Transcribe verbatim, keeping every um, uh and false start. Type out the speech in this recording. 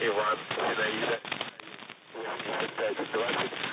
Иван, Зинаида, двадцать пять двадцать